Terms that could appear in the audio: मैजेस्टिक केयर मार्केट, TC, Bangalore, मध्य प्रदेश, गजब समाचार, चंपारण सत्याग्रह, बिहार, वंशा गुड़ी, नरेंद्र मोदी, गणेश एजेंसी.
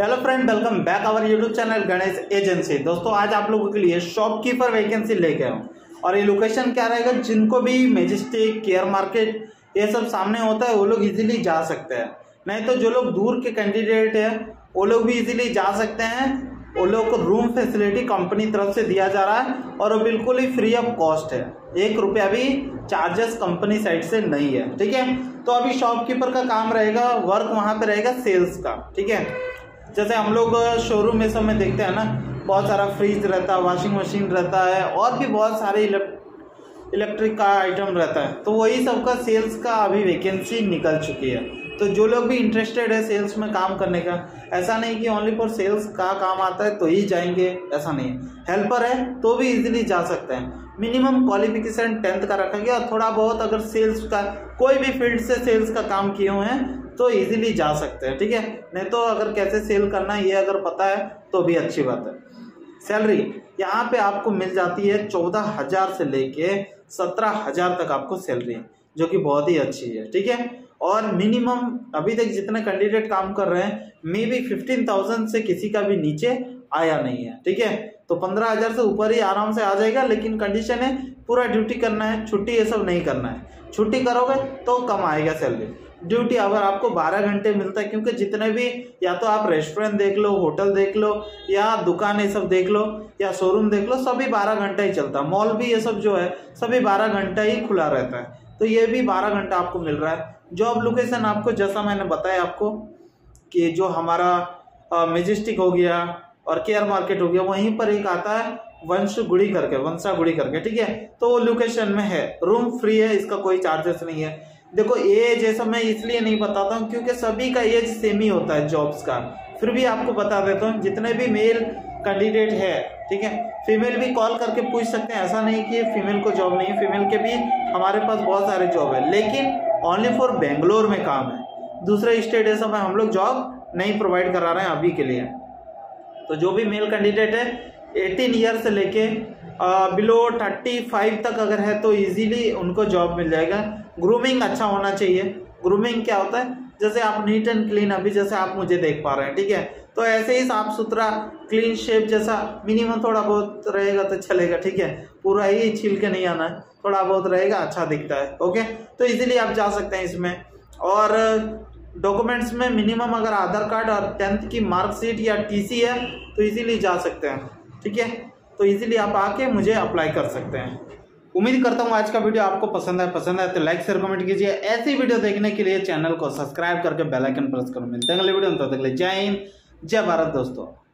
Hello friend, welcome back our YouTube channel गणेश एजेंसी। दोस्तों, आज आप लोगों के लिए शॉपकीपर वैकेंसी लेके आया हूँ और ये लोकेशन क्या रहेगा, जिनको भी मैजेस्टिक केयर मार्केट ये सब सामने होता है वो लोग इजीली जा सकते हैं, नहीं तो जो लोग दूर के कैंडिडेट हैं वो लोग भी इजीली जा सकते हैं। वो लोग को रूम फैसिलिटी कंपनी तरफ से दिया जा रहा है और वो बिल्कुल ही फ्री ऑफ कॉस्ट है, 1 रुपया भी चार्जेस कंपनी साइड से नहीं है। ठीक है, तो अभी शॉपकीपर का काम रहेगा, वर्क वहाँ पे रहेगा सेल्स का। ठीक है, जैसे हम लोग शोरूम में सब में देखते हैं ना, बहुत सारा फ्रिज रहता है, वॉशिंग मशीन रहता है और भी बहुत सारे इलेक्ट्रिक का आइटम रहता है, तो वही सब का सेल्स का अभी वैकेंसी निकल चुकी है। तो जो लोग भी इंटरेस्टेड है सेल्स में काम करने का, ऐसा नहीं कि ओनली फॉर सेल्स का काम आता है तो ही जाएंगे, ऐसा नहीं। हेल्पर है तो भी इजीली जा सकते हैं। मिनिमम क्वालिफिकेशन 10th का रखेंगे और थोड़ा बहुत अगर सेल्स का कोई भी फील्ड से सेल्स का काम किए हुए हैं तो इजीली जा सकते हैं। ठीक है, नहीं तो अगर कैसे सेल करना है ये अगर पता है तो भी अच्छी बात है। सैलरी यहाँ पे आपको मिल जाती है 14,000 से लेके 17,000 तक आपको सैलरी, जो कि बहुत ही अच्छी है। ठीक है, और मिनिमम अभी तक जितने कैंडिडेट काम कर रहे हैं मे भी 15,000 से किसी का भी नीचे आया नहीं है। ठीक है, तो 15,000 से ऊपर ही आराम से आ जाएगा, लेकिन कंडीशन है पूरा ड्यूटी करना है, छुट्टी ये सब नहीं करना है। छुट्टी करोगे तो कम आएगा सैलरी। ड्यूटी अगर आपको 12 घंटे मिलता है, क्योंकि जितने भी या तो आप रेस्टोरेंट देख लो, होटल देख लो या दुकान ये सब देख लो या शोरूम देख लो, सभी 12 घंटा ही चलता है। मॉल भी ये सब जो है सभी 12 घंटा ही खुला रहता है, तो ये भी 12 घंटा आपको मिल रहा है। जॉब लोकेशन आपको जैसा मैंने बताया आपको कि जो हमारा मैजेस्टिक हो गया और केयर मार्केट हो गया, वहीं पर एक आता है वंशा गुड़ी करके। ठीक है, तो वो लोकेशन में है, रूम फ्री है, इसका कोई चार्जेस नहीं है। देखो एज जैसा मैं इसलिए नहीं बताता हूँ क्योंकि सभी का एज सेम ही होता है जॉब्स का, फिर भी आपको बता देता हूँ। जितने भी मेल कैंडिडेट है, ठीक है, फीमेल भी कॉल करके पूछ सकते हैं, ऐसा नहीं कि फीमेल को जॉब नहीं है, फीमेल के भी हमारे पास बहुत सारे जॉब है, लेकिन ओनली फॉर बेंगलोर में काम है, दूसरे स्टेट ऐसा में हम लोग जॉब नहीं प्रोवाइड करा रहे हैं अभी के लिए। तो जो भी मेल कैंडिडेट है 18 ईयर से लेके बिलो 35 तक अगर है तो इजीली उनको जॉब मिल जाएगा। ग्रूमिंग अच्छा होना चाहिए। ग्रूमिंग क्या होता है, जैसे आप नीट एंड क्लीन अभी जैसे आप मुझे देख पा रहे हैं, ठीक है, तो ऐसे ही साफ सुथरा क्लीन शेप जैसा मिनिमम थोड़ा बहुत रहेगा तो चलेगा। ठीक है, पूरा ही छील के नहीं आना है, थोड़ा बहुत रहेगा अच्छा दिखता है। ओके, तो इजीली आप जा सकते हैं इसमें। और डॉक्यूमेंट्स में मिनिमम अगर आधार कार्ड और 10th की मार्कशीट या TC है तो इजीली जा सकते हैं। ठीक है, तो इजीली आप आके मुझे अप्लाई कर सकते हैं। उम्मीद करता हूँ आज का वीडियो आपको पसंद है तो लाइक शेयर कमेंट कीजिए। ऐसी वीडियो देखने के लिए चैनल को सब्सक्राइब करके बेल आइकन प्रेस करो। मिलते हैं अगले वीडियो में, तब तक के लिए जय हिंद जय भारत दोस्तों।